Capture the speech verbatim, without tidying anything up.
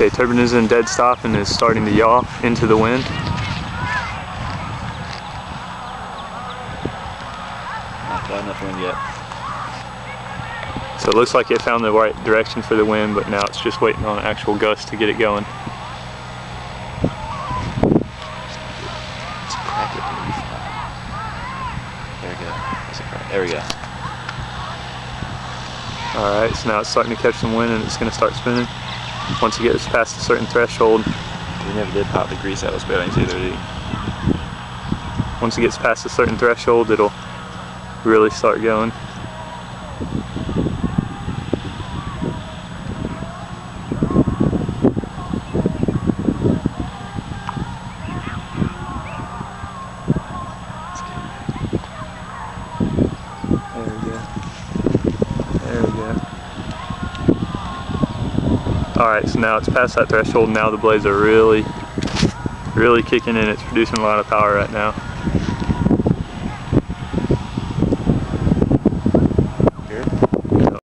Okay, turbine is in dead stop and is starting to yaw into the wind. Not got enough wind yet. So it looks like it found the right direction for the wind, but now it's just waiting on an actual gust to get it going. There we go. Alright, so now it's starting to catch some wind and it's going to start spinning. Once it gets past a certain threshold. He never did pop the grease out of his bearings either, did he? Once it gets past a certain threshold, it'll really start going. Alright, so now it's past that threshold. Now the blades are really, really kicking in. It's producing a lot of power right now.